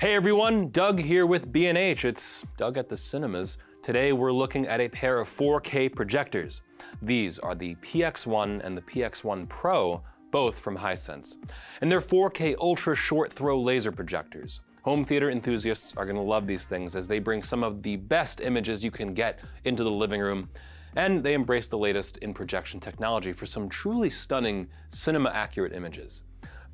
Hey everyone, Doug here with B&H. It's Doug at the cinemas. Today we're looking at a pair of 4K projectors. These are the PX1 and the PX1 Pro, both from Hisense. And they're 4K ultra short throw laser projectors. Home theater enthusiasts are gonna love these things as they bring some of the best images you can get into the living room, and they embrace the latest in projection technology for some truly stunning cinema-accurate images.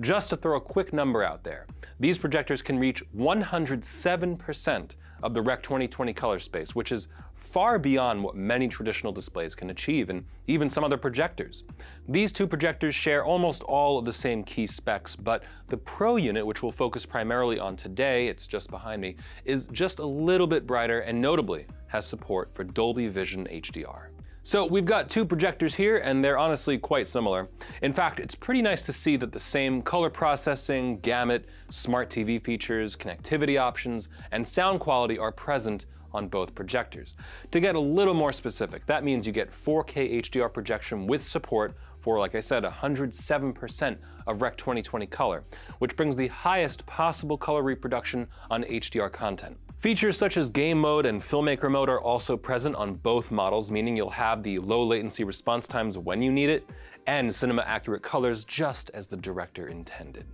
Just to throw a quick number out there, these projectors can reach 107% of the Rec. 2020 color space, which is far beyond what many traditional displays can achieve, and even some other projectors. These two projectors share almost all of the same key specs, but the Pro unit, which we'll focus primarily on today, it's just behind me, is just a little bit brighter and notably has support for Dolby Vision HDR. So we've got two projectors here, and they're honestly quite similar. In fact, it's pretty nice to see that the same color processing, gamut, smart TV features, connectivity options, and sound quality are present on both projectors. To get a little more specific, that means you get 4K HDR projection with support for, like I said, 107% of Rec. 2020 color, which brings the highest possible color reproduction on HDR content. Features such as game mode and filmmaker mode are also present on both models, meaning you'll have the low latency response times when you need it, and cinema accurate colors just as the director intended.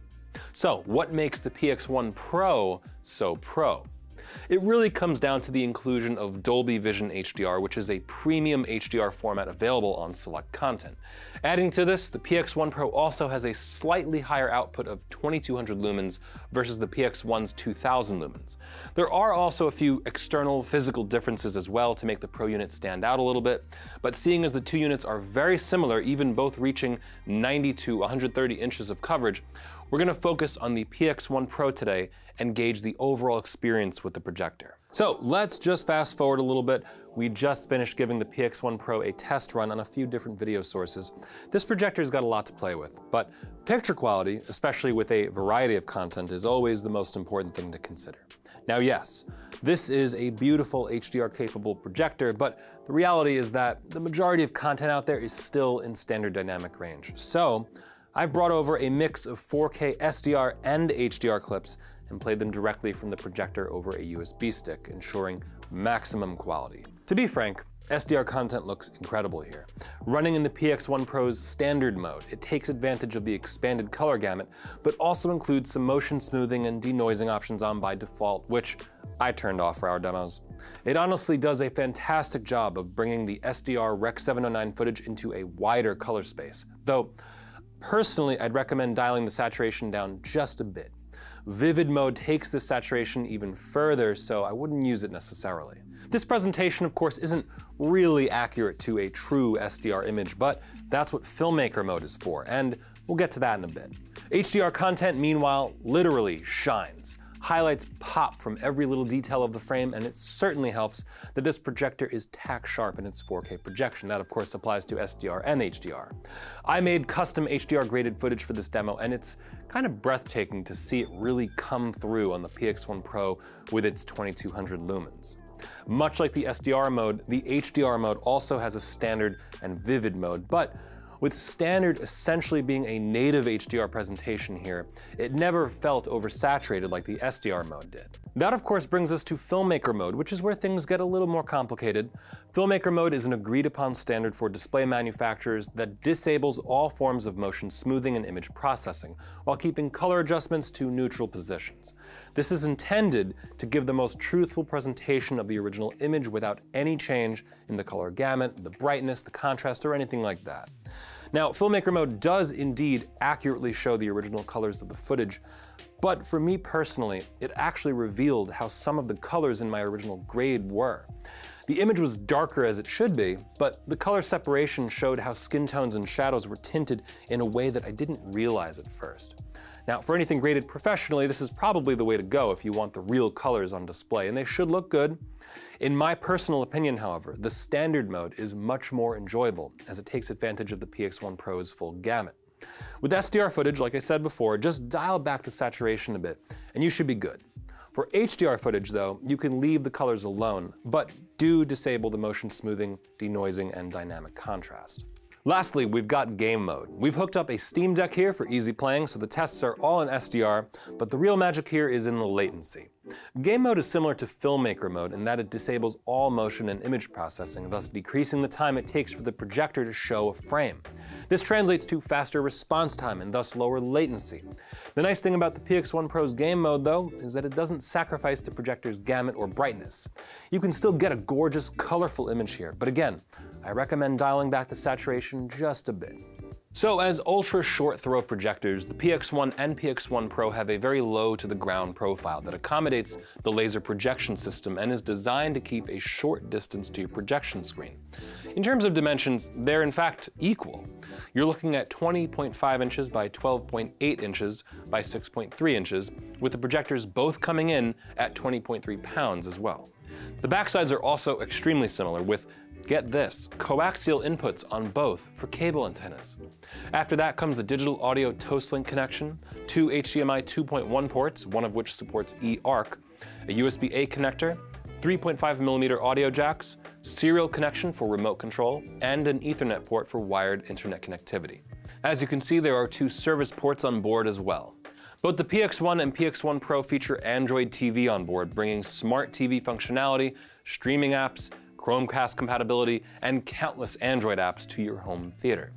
So what makes the PX1 Pro so pro? It really comes down to the inclusion of Dolby Vision HDR, which is a premium HDR format available on select content. Adding to this, the PX1 Pro also has a slightly higher output of 2200 lumens versus the PX1's 2000 lumens. There are also a few external physical differences as well to make the Pro unit stand out a little bit, but seeing as the two units are very similar, even both reaching 90 to 130 inches of coverage, we're gonna focus on the PX1 Pro today and gauge the overall experience with the projector. So let's just fast forward a little bit. We just finished giving the PX1 Pro a test run on a few different video sources. This projector's got a lot to play with, but picture quality, especially with a variety of content, is always the most important thing to consider. Now, yes, this is a beautiful HDR-capable projector, but the reality is that the majority of content out there is still in standard dynamic range. So, I've brought over a mix of 4K SDR and HDR clips and played them directly from the projector over a USB stick, ensuring maximum quality. To be frank, SDR content looks incredible here. Running in the PX1 Pro's standard mode, it takes advantage of the expanded color gamut, but also includes some motion smoothing and denoising options on by default, which I turned off for our demos. It honestly does a fantastic job of bringing the SDR Rec. 709 footage into a wider color space, though, personally, I'd recommend dialing the saturation down just a bit. Vivid mode takes this saturation even further, so I wouldn't use it necessarily. This presentation, of course, isn't really accurate to a true SDR image, but that's what filmmaker mode is for, and we'll get to that in a bit. HDR content, meanwhile, literally shines. Highlights pop from every little detail of the frame, and it certainly helps that this projector is tack sharp in its 4K projection. That, of course, applies to SDR and HDR. I made custom HDR graded footage for this demo, and it's kind of breathtaking to see it really come through on the PX1 Pro with its 2200 lumens. Much like the SDR mode, the HDR mode also has a standard and vivid mode, but with standard essentially being a native HDR presentation here, it never felt oversaturated like the SDR mode did. That, of course, brings us to filmmaker mode, which is where things get a little more complicated. Filmmaker mode is an agreed-upon standard for display manufacturers that disables all forms of motion smoothing and image processing, while keeping color adjustments to neutral positions. This is intended to give the most truthful presentation of the original image without any change in the color gamut, the brightness, the contrast, or anything like that. Now, filmmaker mode does indeed accurately show the original colors of the footage, but for me personally, it actually revealed how some of the colors in my original grade were. The image was darker as it should be, but the color separation showed how skin tones and shadows were tinted in a way that I didn't realize at first. Now, for anything graded professionally, this is probably the way to go if you want the real colors on display, and they should look good. In my personal opinion, however, the standard mode is much more enjoyable as it takes advantage of the PX1 Pro's full gamut. With SDR footage, like I said before, just dial back the saturation a bit, and you should be good. For HDR footage, though, you can leave the colors alone, but do disable the motion smoothing, denoising, and dynamic contrast. Lastly, we've got game mode. We've hooked up a Steam Deck here for easy playing, so the tests are all in SDR, but the real magic here is in the latency. Game mode is similar to filmmaker mode in that it disables all motion and image processing, thus decreasing the time it takes for the projector to show a frame. This translates to faster response time and thus lower latency. The nice thing about the PX1 Pro's game mode, though, is that it doesn't sacrifice the projector's gamut or brightness. You can still get a gorgeous, colorful image here, but again, I recommend dialing back the saturation just a bit. So as ultra short throw projectors, the PX1 and PX1 Pro have a very low to the ground profile that accommodates the laser projection system and is designed to keep a short distance to your projection screen. In terms of dimensions, they're in fact equal. You're looking at 20.5 inches by 12.8 inches by 6.3 inches, with the projectors both coming in at 20.3 pounds as well. The backsides are also extremely similar with, get this, coaxial inputs on both for cable antennas. After that comes the digital audio Toastlink connection, two HDMI 2.1 ports, one of which supports eARC, a USB-A connector, 3.5mm audio jacks, serial connection for remote control, and an Ethernet port for wired internet connectivity. As you can see, there are two service ports on board as well. Both the PX1 and PX1 Pro feature Android TV on board, bringing smart TV functionality, streaming apps, Chromecast compatibility, and countless Android apps to your home theater.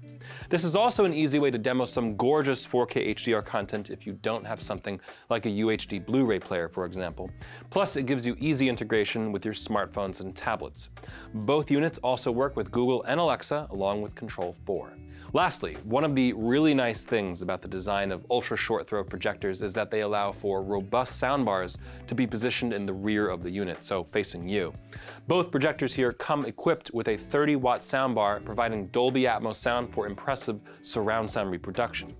This is also an easy way to demo some gorgeous 4K HDR content if you don't have something like a UHD Blu-ray player, for example. Plus, it gives you easy integration with your smartphones and tablets. Both units also work with Google and Alexa, along with Control 4. Lastly, one of the really nice things about the design of ultra short throw projectors is that they allow for robust soundbars to be positioned in the rear of the unit, so facing you. Both projectors here come equipped with a 30-watt soundbar, providing Dolby Atmos sound for impressive surround sound reproduction.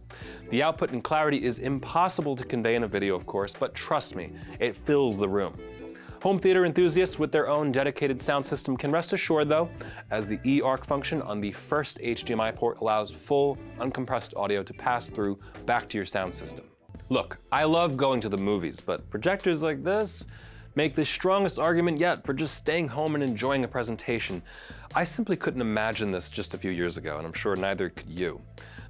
The output and clarity is impossible to convey in a video, of course, but trust me, it fills the room. Home theater enthusiasts with their own dedicated sound system can rest assured, though, as the eARC function on the first HDMI port allows full, uncompressed audio to pass through back to your sound system. Look, I love going to the movies, but projectors like this make the strongest argument yet for just staying home and enjoying a presentation. I simply couldn't imagine this just a few years ago, and I'm sure neither could you.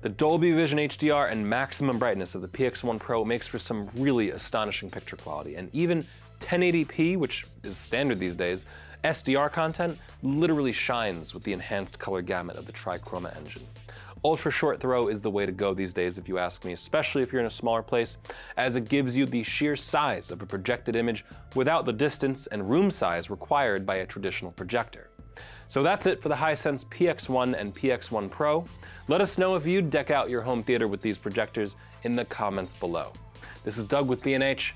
The Dolby Vision HDR and maximum brightness of the PX1 Pro makes for some really astonishing picture quality, and even 1080p, which is standard these days, SDR content literally shines with the enhanced color gamut of the TriChroma engine. Ultra short throw is the way to go these days, if you ask me, especially if you're in a smaller place, as it gives you the sheer size of a projected image without the distance and room size required by a traditional projector. So that's it for the Hisense PX1 and PX1 Pro. Let us know if you'd deck out your home theater with these projectors in the comments below. This is Doug with B&H,